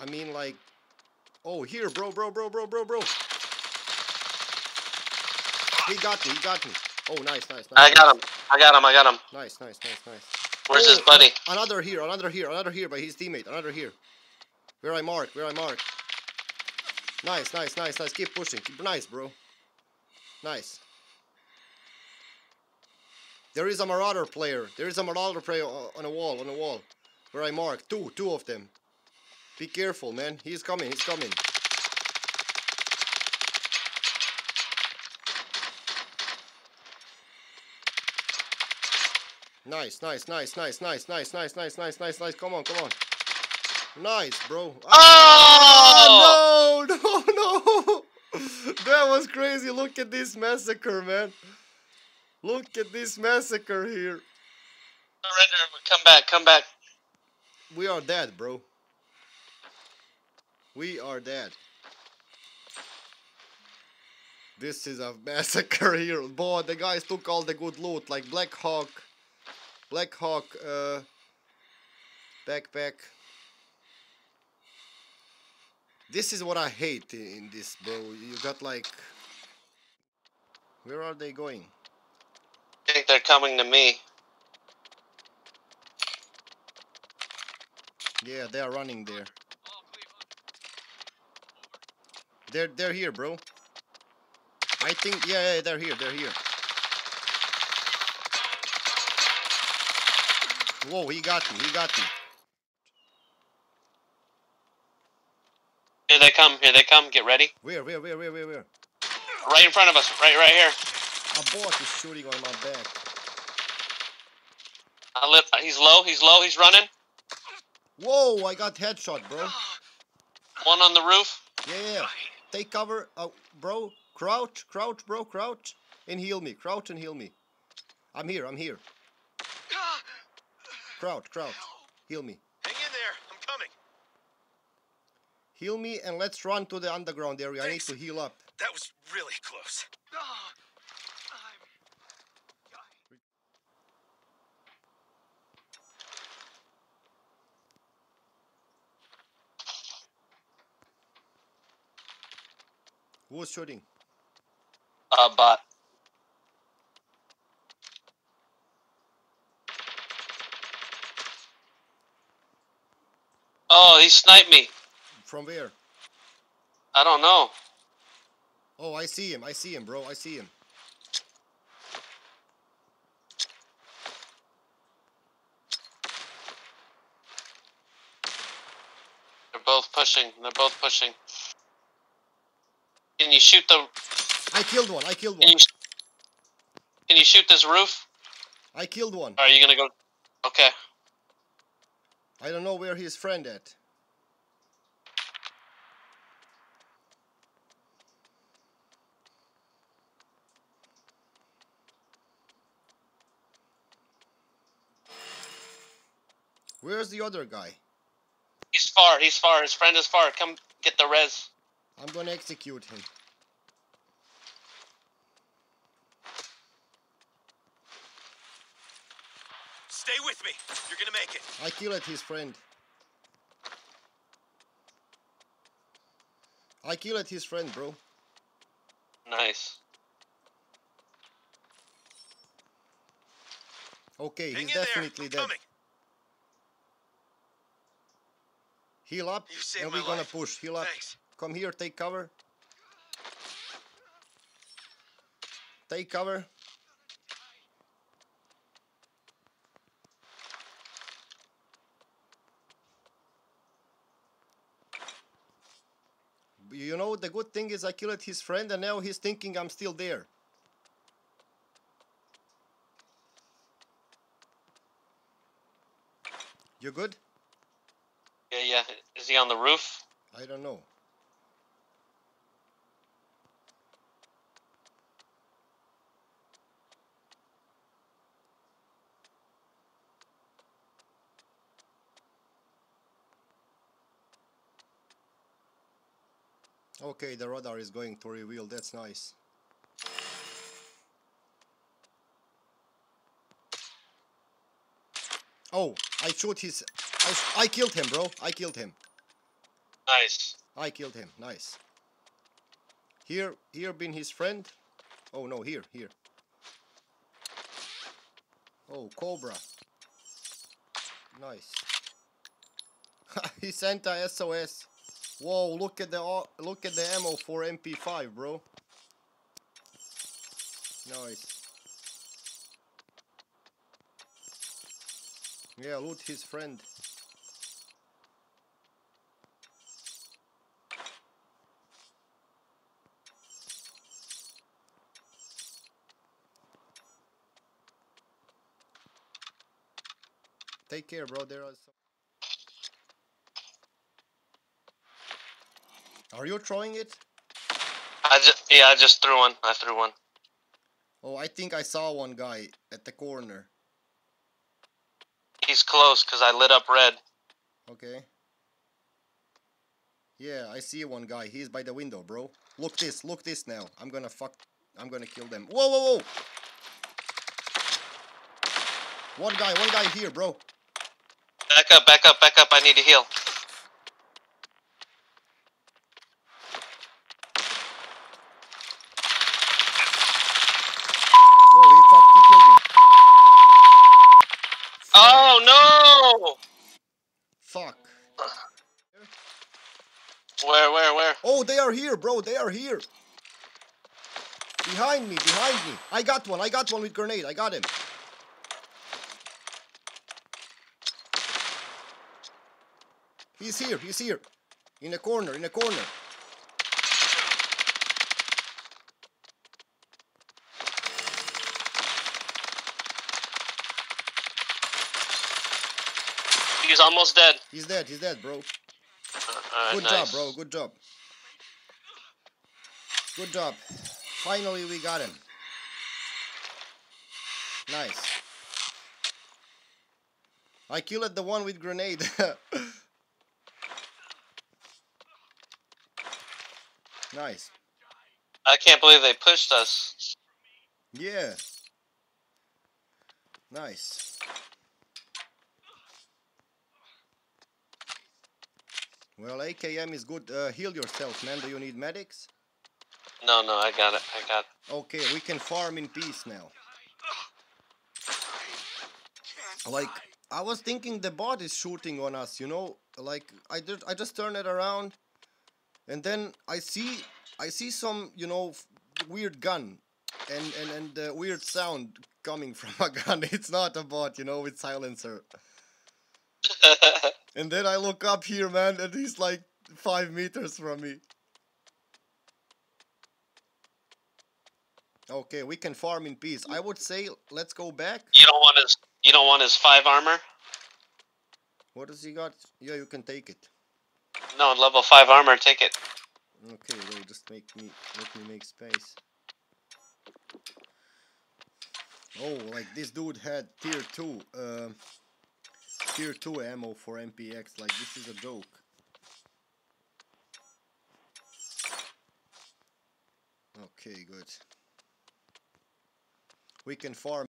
I mean, like, oh, here, bro. He got me. Oh, nice. I got him. Nice. Where's his buddy? Another here by his teammate. Where I mark. Nice. Keep pushing. Nice, bro. Nice. There is a marauder player on a wall. Where I mark. Two of them. Be careful, man. He's coming. Nice. Come on. Nice, bro. Oh! No. That was crazy. Look at this massacre, man. Look at this massacre here. Surrender. Come back. We are dead, bro. We are dead. This is a massacre here. Boy, the guys took all the good loot, like Black Hawk backpack. This is what I hate in this, bro. You got like... Where are they going? I think they're coming to me. Yeah, they are running there. They're here, bro. I think, yeah, they're here. Whoa, he got me. Here they come, get ready. Where? Right in front of us, right here. A bot is shooting on my back. He's low, he's running. Whoa, I got headshot, bro. One on the roof. Yeah. Take cover, bro. Crouch, bro. And heal me. I'm here. Crouch. Heal me. Hang in there. I'm coming. Heal me and let's run to the underground area. Thanks. I need to heal up. That was really close. Who's shooting? Bot. Oh, he sniped me. From where? I don't know. Oh, I see him, bro. They're both pushing. Can you shoot the... I killed one. Can you shoot this roof? I killed one. Are you gonna go... Okay. I don't know where his friend at. Where's the other guy? He's far. His friend is far. Come get the res. I'm gonna execute him. Stay with me. You're gonna make it. I killed his friend. bro. Nice. Okay, he's definitely dead. Heal up, and we're gonna push. Heal up. Thanks. Come here, take cover. You know, the good thing is I killed his friend and now he's thinking I'm still there. You good? Yeah. Is he on the roof? I don't know. Okay, the radar is going to reveal, that's nice. Oh, I killed him, bro. Nice. I killed him. Nice. Here been his friend. Oh no, here. Oh, Cobra. Nice. He sent a SOS. Whoa, look at the ammo for MP5, bro. Nice. Yeah, loot his friend. Take care, bro. There are some. Are you throwing it? I just threw one. I threw one. Oh, I think I saw one guy at the corner. He's close because I lit up red. Okay. Yeah, I see one guy. He's by the window, bro. Look this now. I'm gonna kill them. Whoa, whoa, whoa! One guy here, bro. Back up. I need to heal. Oh fuck! Where? Oh, they are here, bro. They are here. Behind me. I got one with grenade. I got him. He's here. In a corner. He's almost dead. He's dead, bro. Right, Good job, bro. Good job. Finally, we got him. Nice. I killed the one with grenade. Nice. I can't believe they pushed us. Yeah. Nice. Well, AKM is good. Heal yourself, man. Do you need medics? No, I got it. Okay, we can farm in peace now. Like, I was thinking the bot is shooting on us, you know? Like, I just turn it around, and then I see some, you know, weird gun, and weird sound coming from a gun. It's not a bot, you know, with silencer. And then I look up here, man, and he's like 5 meters from me. Okay, we can farm in peace. I would say let's go back. You don't want his 5 armor? What does he got? Yeah, you can take it. No, level 5 armor, take it. Okay, wait, just let me make space. Oh, like this dude had tier 2 ammo for MPX, like this is a joke. Okay, good. We can farm.